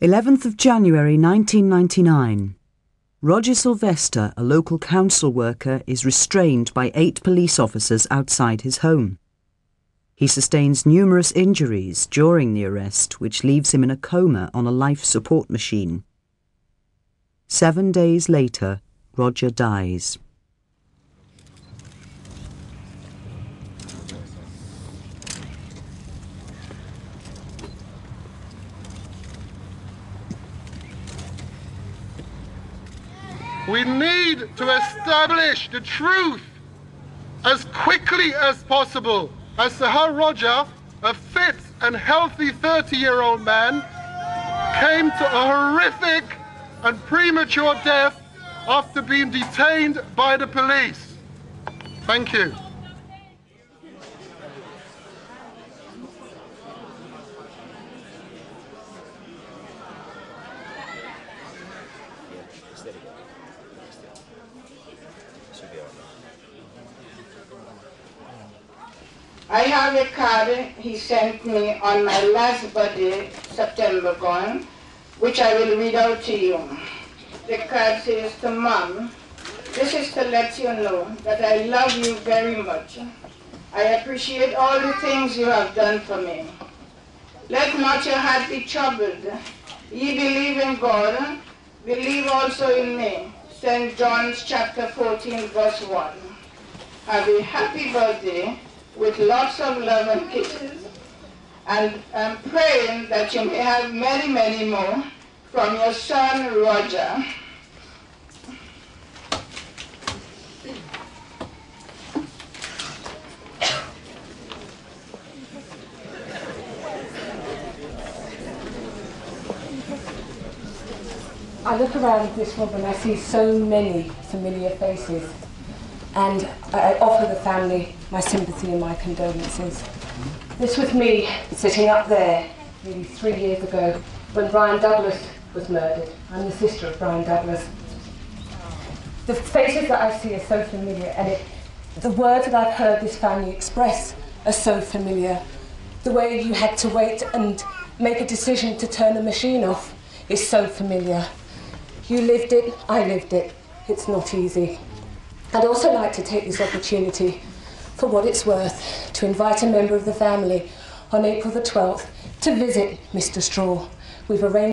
11th of January 1999. Roger Sylvester, a local council worker, is restrained by 8 police officers outside his home. He sustains numerous injuries during the arrest, which leaves him in a coma on a life support machine. 7 days later, Roger dies. We need to establish the truth as quickly as possible as to how Roger, a fit and healthy 30-year-old man, came to a horrific and premature death after being detained by the police. Thank you. I have a card he sent me on my last birthday, September gone, which I will read out to you. The card says to Mom, this is to let you know that I love you very much. I appreciate all the things you have done for me. Let not your heart be troubled. Ye believe in God, believe also in me. St. John's chapter 14, verse 1. Have a happy birthday, with lots of love and kisses, and I'm praying that you may have many, many more from your son, Roger. I look around this room and I see so many familiar faces, and I offer the family my sympathy and my condolences. This was me sitting up there nearly 3 years ago when Brian Douglas was murdered. I'm the sister of Brian Douglas. The faces that I see are so familiar, and the words that I've heard this family express are so familiar. The way you had to wait and make a decision to turn the machine off is so familiar. You lived it, I lived it. It's not easy. I'd also like to take this opportunity, for what it's worth, to invite a member of the family on April the 12th to visit Mr. Straw. We've arranged